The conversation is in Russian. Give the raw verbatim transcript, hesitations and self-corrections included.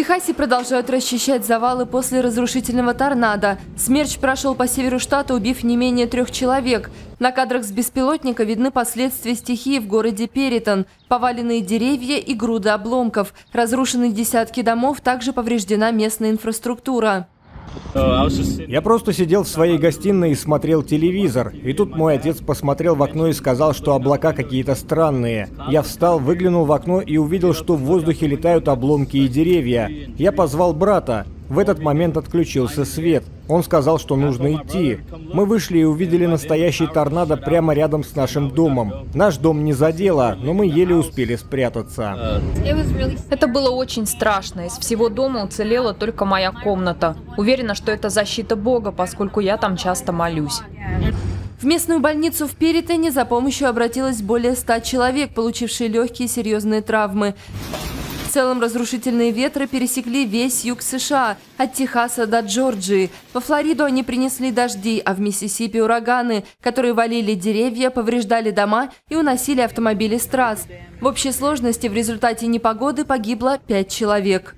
Техасе продолжают расчищать завалы после разрушительного торнадо. Смерч прошел по северу штата, убив не менее трех человек. На кадрах с беспилотника видны последствия стихии в городе Перритон. Поваленные деревья и груды обломков. Разрушены десятки домов, также повреждена местная инфраструктура. Я просто сидел в своей гостиной и смотрел телевизор. И тут мой отец посмотрел в окно и сказал, что облака какие-то странные. Я встал, выглянул в окно и увидел, что в воздухе летают обломки и деревья. Я позвал брата. В этот момент отключился свет. Он сказал, что нужно идти. Мы вышли и увидели настоящий торнадо прямо рядом с нашим домом. Наш дом не задело, но мы еле успели спрятаться. Это было очень страшно. Из всего дома уцелела только моя комната. Уверена, что это защита Бога, поскольку я там часто молюсь. В местную больницу в Перритоне за помощью обратилось более ста человек, получившие легкие и серьезные травмы. В целом разрушительные ветры пересекли весь юг США, от Техаса до Джорджии. Во Флориду они принесли дожди, а в Миссисипи – ураганы, которые валили деревья, повреждали дома и уносили автомобили с трасс. В общей сложности в результате непогоды погибло пять человек.